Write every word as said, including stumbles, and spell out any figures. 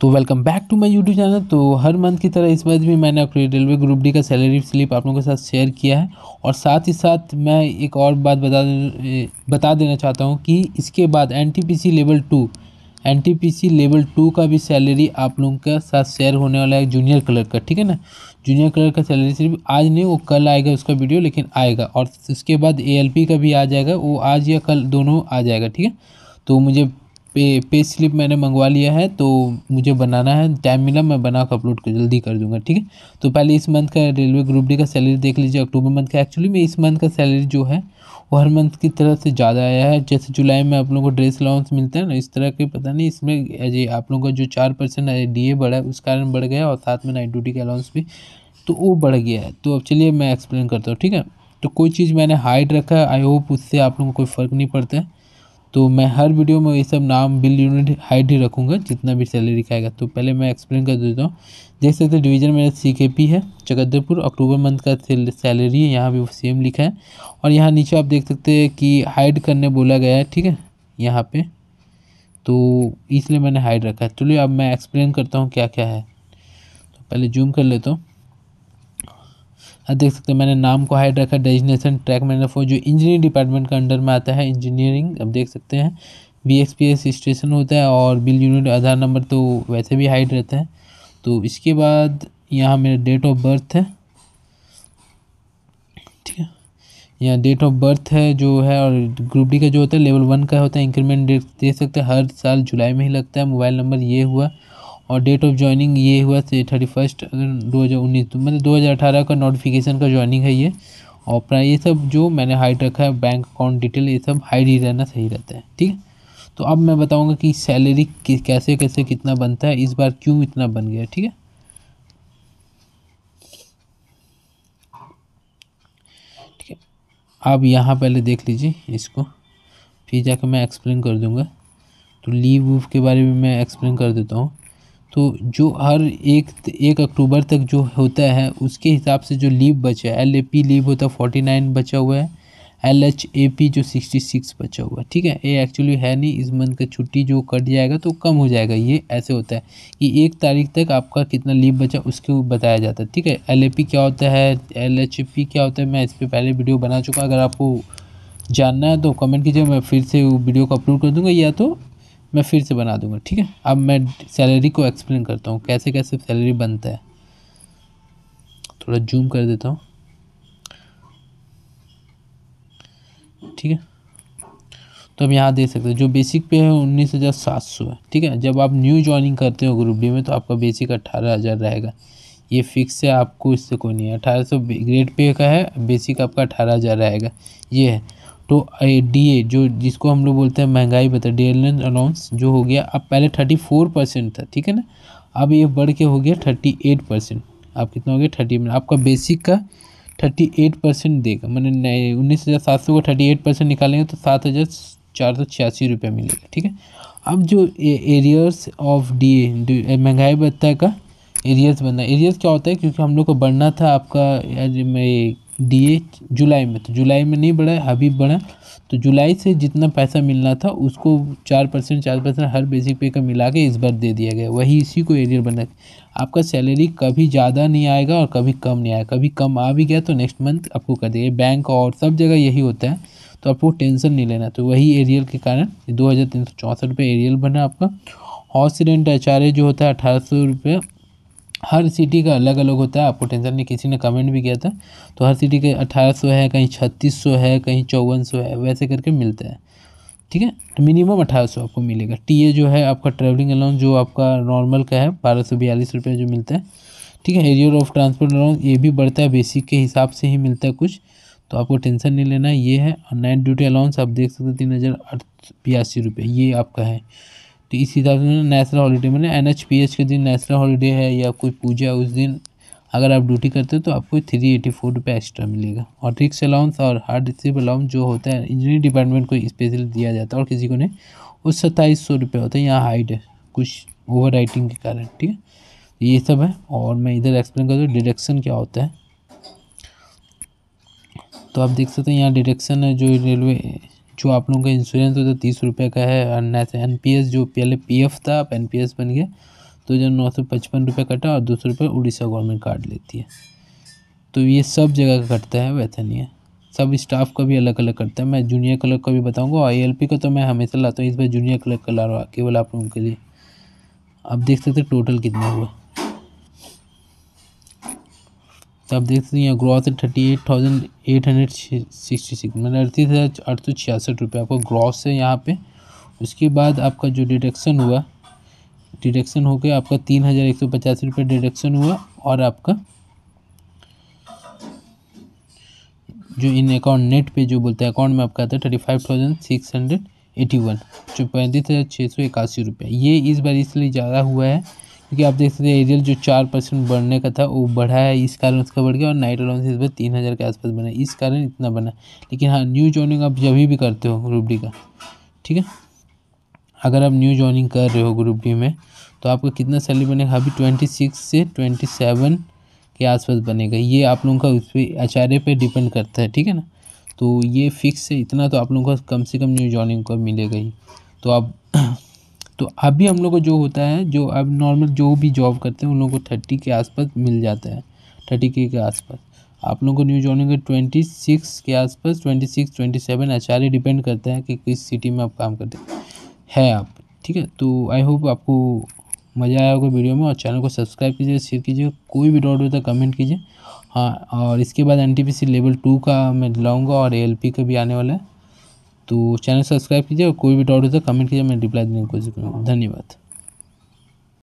तो welcome back to my YouTube channel. तो हर मंथ की तरह इस बार भी मैंने आपके रेलवे ग्रुप डी का सैलरी स्लिप आप लोगों के साथ शेयर किया है। और साथ ही साथ मैं एक और बात बता बता देना चाहता हूं कि इसके बाद NTPC level two NTPC level two का भी सैलरी आप लोगों के साथ शेयर होने वाला है, जूनियर क्लर्क का। ठीक है ना, जूनियर क्लर्क का सैलरी स्लिप आज नहीं, वो कल आएगा उसका वीडियो, लेकिन आएगा। और उसके बाद एएलपी का भी आ जाएगा, वो आज या कल दोनों आ जाएगा। ठीक है, तो मुझे पे पे स्लिप मैंने मंगवा लिया है, तो मुझे बनाना है, टाइम मिला मैं बना कर अपलोड कर जल्दी कर दूंगा। ठीक है, तो पहले इस मंथ का रेलवे ग्रुप डी का सैलरी देख लीजिए, अक्टूबर मंथ का। एक्चुअली में इस मंथ का सैलरी जो है वो हर मंथ की तरह से ज़्यादा आया है। जैसे जुलाई में आप लोगों को ड्रेस अलाउंस मिलता है ना, इस तरह के पता नहीं इसमें आप लोगों का जो चार परसेंट डी ए बढ़ा है उस कारण बढ़ गया, और साथ में नाइट ड्यूटी का अलाउंस भी, तो वो बढ़ गया है। तो अब चलिए मैं एक्सप्लेन करता हूँ। ठीक है, तो कोई चीज़ मैंने हाइड रखा है, आई होप उससे आप लोगों को कोई फ़र्क नहीं पड़ता है। तो मैं हर वीडियो में ये सब नाम बिल यूनिट हाइड ही रखूँगा जितना भी सैलरी खाएगा। तो पहले मैं एक्सप्लेन कर देता हूँ। देख सकते हैं डिवीज़न मेरा सीकेपी है चक्रधरपुर, अक्टूबर मंथ का सैलरी है, यहाँ भी सेम लिखा है। और यहाँ नीचे आप देख सकते हैं कि हाइड करने बोला गया है। ठीक है, यहाँ पे तो इसलिए मैंने हाइड रखा है। चलिए अब मैं एक्सप्लेन करता हूँ क्या क्या है। तो पहले जूम कर लेता हूँ। आप देख सकते हैं मैंने नाम को हाइड रखा, डेजिग्नेशन ट्रैक मैंने फोर जो इंजीनियरिंग डिपार्टमेंट का अंडर में आता है, इंजीनियरिंग। अब देख सकते हैं B X P S station होता है, और बिल यूनिट आधार नंबर तो वैसे भी हाइड रहता है। तो इसके बाद यहाँ मेरा डेट ऑफ बर्थ है। ठीक है, यहाँ डेट ऑफ बर्थ है जो है, और ग्रुप डी का जो होता है लेवल वन का होता है। इंक्रीमेंट डेट देख सकते हैं हर साल जुलाई में ही लगता है। मोबाइल नंबर ये हुआ, और डेट ऑफ ज्वाइनिंग ये हुआ थर्टी फर्स्ट दो हज़ार उन्नीस मतलब दो हज़ार अठारह का नोटिफिकेशन का ज्वाइनिंग है ये। और प्राइस ये सब जो मैंने हाइड रखा है, बैंक अकाउंट डिटेल ये सब हाइड ही रहना सही रहता है। ठीक है, तो अब मैं बताऊंगा कि सैलरी कैसे कैसे कितना बनता है, इस बार क्यों इतना बन गया। ठीक है, ठीक है, आप यहाँ पहले देख लीजिए इसको, फिर जाकर मैं एक्सप्लेन कर दूँगा। तो लीव वूव के बारे में मैं एक्सप्लेन कर देता हूँ। तो जो हर एक एक अक्टूबर तक जो होता है उसके हिसाब से जो लीव बचा है, एल ए पी लीव होता है फोर्टी नाइन बचा हुआ है, एल एच ए पी जो सिक्सटी सिक्स बचा हुआ है। ठीक है, ये एक्चुअली है नहीं, इस मंथ का छुट्टी जो कट जाएगा तो कम हो जाएगा। ये ऐसे होता है कि एक तारीख तक आपका कितना लीव बचा उसको बताया जाता है। ठीक है, एल ए पी क्या होता है, एल एच ए पी क्या होता है, मैं इस पर पहले वीडियो बना चुका, अगर आपको जानना है तो कमेंट कीजिए, मैं फिर से वो वीडियो को अपलोड कर दूँगा या तो मैं फिर से बना दूंगा। ठीक है, अब मैं सैलरी को एक्सप्लेन करता हूँ कैसे कैसे सैलरी बनता है। थोड़ा जूम कर देता हूँ। ठीक है, तो हम यहाँ देख सकते हैं जो बेसिक पे है उन्नीस हज़ार सात सौ है। ठीक है, जब आप न्यू ज्वाइनिंग करते हो ग्रुप डी में तो आपका बेसिक अट्ठारह हज़ार रहेगा, ये फिक्स है, आपको इससे कोई नहीं है। अठारह सौ ग्रेड पे का है, बेसिक आपका अठारह हज़ार रहेगा, ये है। तो डीए जो जिसको हम लोग बोलते हैं महंगाई भत्ता, डेयरलैंड अलाउंस जो हो गया, अब पहले थर्टी फोर परसेंट था। ठीक है ना, अब ये बढ़ के हो गया थर्टी एट परसेंट। आप कितना हो गया थर्टी, आपका बेसिक का थर्टी एट परसेंट देगा, मैंने उन्नीस हज़ार सात सौ का थर्टी एट परसेंट निकालेंगे तो सात हज़ार चार सौ छियासी रुपये मिलेगा। ठीक है, अब जो एरियर्स ऑफ डीए महंगाई भत्ता का एरियर्स बनना, एरियर्स क्या होता है, क्योंकि हम लोग को बढ़ना था आपका डीए जुलाई में, तो जुलाई में नहीं बढ़ा है, अभी बढ़ा। तो जुलाई से जितना पैसा मिलना था उसको चार परसेंट चार परसेंट हर बेसिक पे का मिला के इस बार दे दिया गया, वही इसी को एरियर बना। आपका सैलरी कभी ज़्यादा नहीं आएगा और कभी कम नहीं आएगा, कभी कम आ भी गया तो नेक्स्ट मंथ आपको कर दिया। बैंक और सब जगह यही होता है, तो आपको टेंशन नहीं लेना। तो वही एरियर के कारण दो हज़ार तीन सौ चौंसठ रुपये एरियर बना आपका। House rent H R A जो होता है अठारह सौ रुपये, हर सिटी का अलग अलग होता है, आपको टेंशन नहीं। किसी ने कमेंट भी किया था, तो हर सिटी के अठारह सौ है, कहीं छत्तीस सौ है, कहीं चौवन सौ है, वैसे करके मिलता है। ठीक है, तो मिनिमम अठारह सौ आपको मिलेगा। टीए जो है आपका ट्रैवलिंग अलाउंस जो आपका नॉर्मल का है बारह सौ बयालीस रुपये जो मिलता है। ठीक है, एरियर ऑफ ट्रांसपोर्ट अलाउंस ये भी बढ़ता है, बेसिक के हिसाब से ही मिलता है कुछ, तो आपको टेंशन नहीं लेना, ये है। और नाइट ड्यूटी अलाउंस आप देख सकते हैं तीन हज़ार आठ सौ बयासी रुपये ये आपका है। तो इस हिसाब से नेशनल हॉलीडे में एनएचपीएच के दिन नेशनल हॉलीडे है या कोई पूजा, उस दिन अगर आप ड्यूटी करते हो तो आपको थ्री एटी फोर रुपये एक्स्ट्रा मिलेगा। और रिक्स अलाउंस और हार्ड रिसिप अलाउंस जो होता है इंजीनियरिंग डिपार्टमेंट को स्पेशल दिया जाता है, और किसी को नहीं, उस सत्ताईस सौ रुपये होता है। यहाँ हाइड है कुछ ओवर राइटिंग के कारण। ठीक है, ये सब है। और मैं इधर एक्सप्लेन कर दूँ डिडक्शन क्या होता है। तो आप देख सकते हैं यहाँ डिडक्शन है जो रेलवे जो आप लोगों का इंश्योरेंस होता है तीस रुपये का है, और एन पी एस जो पहले पी एफ था अब एन पी एस बन गया, दो हज़ार नौ सौ पचपन रुपये कटा और दो सौ रुपये उड़ीसा गवर्नमेंट काट लेती है। तो ये सब जगह का कटता है, वैसा नहीं है, सब स्टाफ का भी अलग अलग करता है। मैं जूनियर क्लर्क का भी बताऊंगा, आई एल पी का तो मैं हमेशा लाता हूँ, इस बार जूनियर क्लर्क का ला रहा हूँ केवल आप लोगों के लिए। आप देख सकते टोटल कितना हुआ, तो आप देख सकते हैं यहाँ ग्रॉस है thirty eight thousand eight hundred sixty six मैंने अड़तीस हज़ार आठ सौ छियासठ रुपये आपका ग्रॉस है यहाँ पे। उसके बाद आपका जो डिडक्शन हुआ, डिडक्शन होकर आपका तीन हज़ार एक सौ पचास रुपये डिडक्शन हुआ, और आपका जो इन अकाउंट नेट पे जो बोलते हैं अकाउंट में आपका आता है thirty five thousand six hundred eighty one जो पैंतीस हज़ार छः सौ इक्यासी रुपये। ये इस बार इसलिए ज़्यादा हुआ है क्योंकि आप देख सकते हैं एरियल जो चार परसेंट बढ़ने का था वो बढ़ा है, इस कारण उसका बढ़ गया। और नाइट अलाउंस इस बार तीन हज़ार के आसपास बना, इस कारण इतना बना। लेकिन हाँ, न्यू जॉइनिंग आप जब भी करते हो ग्रुप डी का, ठीक है, अगर आप न्यू जॉइनिंग कर रहे हो ग्रुप डी में तो आपका कितना सैलरी बनेगा, अभी ट्वेंटी सिक्स से ट्वेंटी सेवन के आसपास बनेगा। ये आप लोगों का उस पर एच आर ए पे डिपेंड करता है, ठीक है ना। तो ये फिक्स है, इतना तो आप लोगों का कम से कम न्यू जॉइनिंग को मिलेगा ही। तो आप तो अभी हम लोग को जो होता है, जो अब नॉर्मल जो भी जॉब करते हैं उन लोगों को थर्टी के आसपास मिल जाता है, थर्टी के के आसपास। आप लोगों को न्यू जॉइनिंग का ट्वेंटी सिक्स के आसपास, twenty six twenty seven H R A depend करता है कि किस सिटी में आप काम करते हैं है आप, ठीक है। तो आई होप आपको मज़ा आया होगा वीडियो में, और चैनल को सब्सक्राइब कीजिए, शेयर कीजिए, कोई भी डाउट हो तो कमेंट कीजिए। हाँ, और इसके बाद एनटीपीसी लेवल टू का मैं दिलाऊंगा और एएलपी का भी आने वाला है। तो चैनल सब्सक्राइब कीजिए और कोई भी डाउट हो तो कमेंट कीजिए, मैं रिप्लाई देने की कोशिश करूँगा। धन्यवाद।